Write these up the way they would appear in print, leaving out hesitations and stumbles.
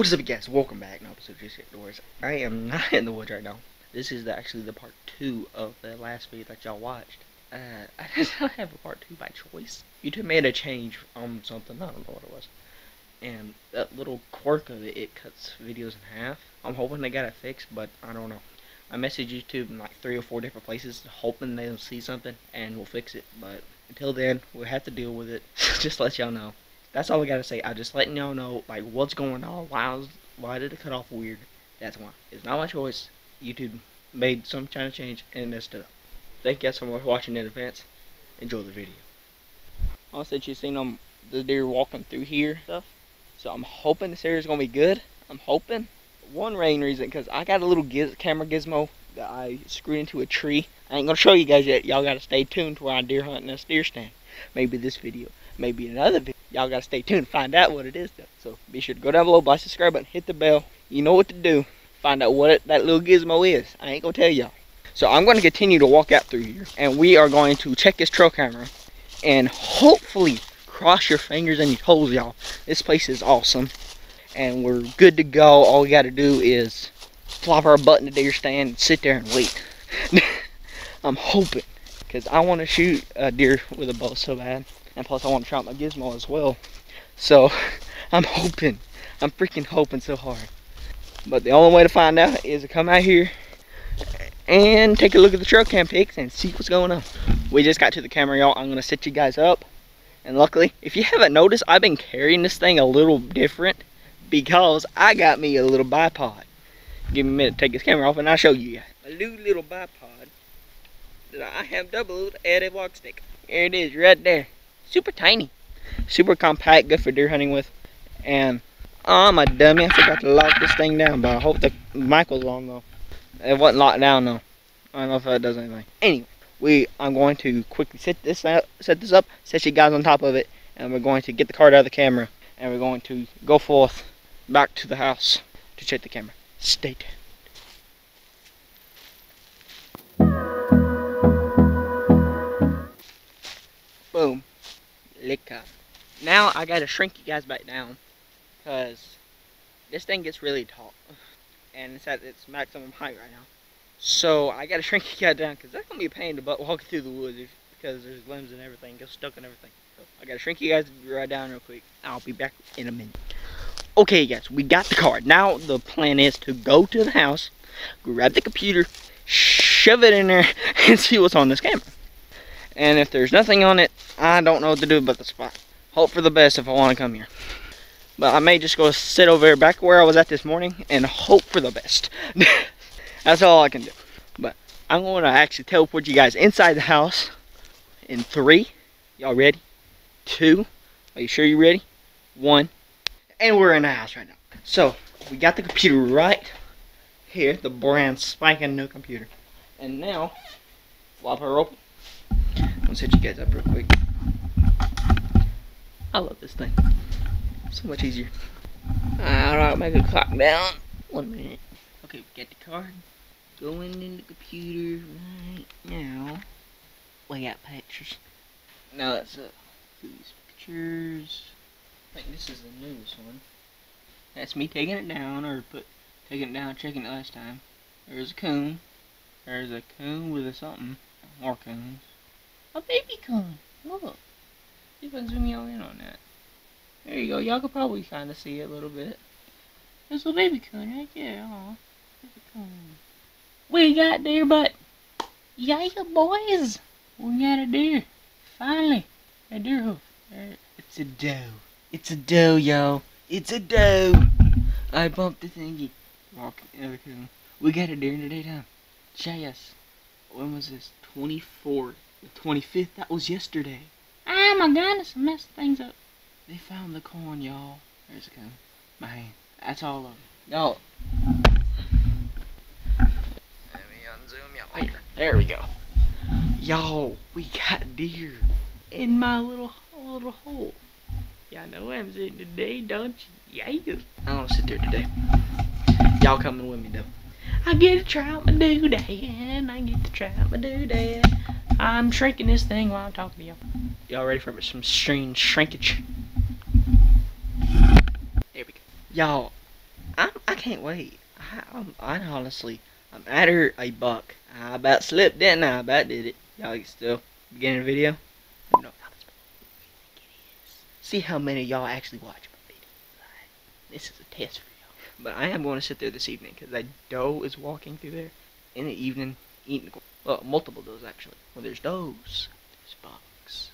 What is up, guys? Welcome back. No, so just hit doors. I am not in the woods right now. This is actually the part 2 of the last video that y'all watched. I just don't have a part 2 by choice. YouTube made a change on something. I don't know what it was. And that little quirk of it, it cuts videos in half. I'm hoping they got it fixed, but I don't know. I messaged YouTube in like 3 or 4 different places, hoping they'll see something and we'll fix it. But until then, we'll have to deal with it. Just to let y'all know. That's all I gotta say. I'm just letting y'all know, like, what's going on. Why did it cut off weird? That's why. It's not my choice. YouTube made some kind of change and messed it up. Thank you guys so much for watching in advance. Enjoy the video. Also, you've seen the deer walking through here stuff. So I'm hoping this area's gonna be good. I'm hoping. One main reason, because I got a little camera gizmo that I screwed into a tree. I ain't gonna show you guys yet. Y'all gotta stay tuned to where I'm deer hunting this deer stand. Maybe this video. Maybe another video. Y'all gotta stay tuned and find out what it is though. So be sure to go down below, by subscribe button, hit the bell. You know what to do. Find out what that little gizmo is. I ain't gonna tell y'all. So I'm gonna continue to walk out through here, and we are going to check this trail camera, and hopefully cross your fingers and your toes, y'all. This place is awesome, and we're good to go. All we gotta do is flop our butt in the deer stand and sit there and wait. I'm hoping, because I want to shoot a deer with a bow so bad. And plus I want to try out my gizmo as well. So I'm hoping. I'm freaking hoping so hard. But the only way to find out is to come out here and take a look at the trail cam pics and see what's going on. We just got to the camera, y'all. I'm going to set you guys up. And luckily, if you haven't noticed, I've been carrying this thing a little different because I got me a little bipod. Give me a minute to take this camera off and I'll show you. A new little bipod that I have doubled at a walk stick. Here it is right there. Super tiny, super compact, good for deer hunting with. And I'm a dummy, I forgot to lock this thing down, but I hope the mic was on though. It wasn't locked down though. I don't know if that does anything. Anyway, I'm going to quickly set this up, set you guys on top of it, and we're going to get the card out of the camera, and we're going to go forth back to the house to check the camera. Stay tuned. Boom. Lick up. Now I gotta shrink you guys back down because this thing gets really tall and it's at its maximum height right now, so I gotta shrink you guys down because that's gonna be a pain in the butt walking through the woods because there's limbs and everything, gets stuck and everything. So I gotta shrink you guys right down real quick. I'll be back in a minute. Okay guys, we got the card. Now the plan is to go to the house, grab the computer, shove it in there and see what's on this camera. And if there's nothing on it, I don't know what to do about the spot. Hope for the best if I want to come here. But I may just go sit over here back where I was at this morning and hope for the best. That's all I can do. But I'm going to actually teleport you guys inside the house in 3. Y'all ready? 2. Are you sure you're ready? 1. And we're in the house right now. So, we got the computer right here. The brand spanking new computer. And now, flop her open. I'm gonna set you guys up real quick. I love this thing. So much easier. Alright, make a clock down. 1 minute. Okay, we got the card. Going in the computer right now. We got pictures. Now that's up. These pictures. I think this is the newest one. That's me taking it down, checking it last time. There's a coon. There's a coon with a something. More coons. A baby coon. Look. See if I can zoom y'all in on that. There you go. Y'all can probably kind of see it a little bit. There's a baby coon right there. Aw. Baby coon. We got deer, but yeah, boys. We got a deer. Finally. A deer hoof. It's a doe. It's a doe, y'all. It's a doe. I bumped the thingy. Walking another coon. We got a deer in the daytime. Yes. When was this? 24th. The 25th, that was yesterday. Oh my goodness, I messed things up. They found the corn, y'all. There's a gun. My hand. That's all of it. Y'all. Let me unzoom y'all later. There we go. Y'all, we got deer in my little hole. Y'all know I'm sitting today, don't you? Yeah. I don't sit there today. Y'all coming with me, though. I get to try out my doodad, and I get to try out my doodad. I'm shrinking this thing while I'm talking to y'all. Y'all ready for some strange shrinkage? There we go. Y'all, can't wait. I honestly, I'm at her $1. I about slipped, didn't I? I about did it. Y'all still beginning the video? I don't know how much it is. See how many of y'all actually watch my video. This is a test for y'all. But I am going to sit there this evening because that doe is walking through there in the evening eating, well, multiple does actually. Well, there's does, there's bucks.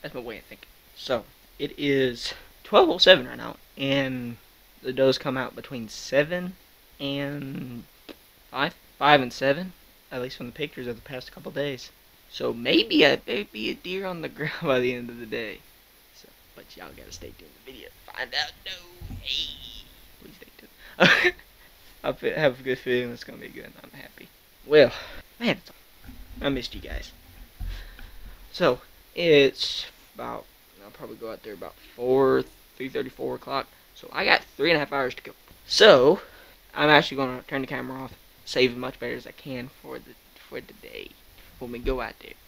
That's my way of thinking. So it is 12:07 right now, and the does come out between 7 and 5 and 7, at least from the pictures of the past couple days. So maybe I may be a deer on the ground by the end of the day. So, but y'all gotta stay tuned to the video to find out. No, hey, please stay tuned. I have a good feeling it's gonna be good. I'm happy. Well, man, I missed you guys. So it's about, I'll probably go out there about 3:30, 4 o'clock. So I got 3.5 hours to go. So I'm actually gonna turn the camera off, save as much better as I can for the day when we go out there.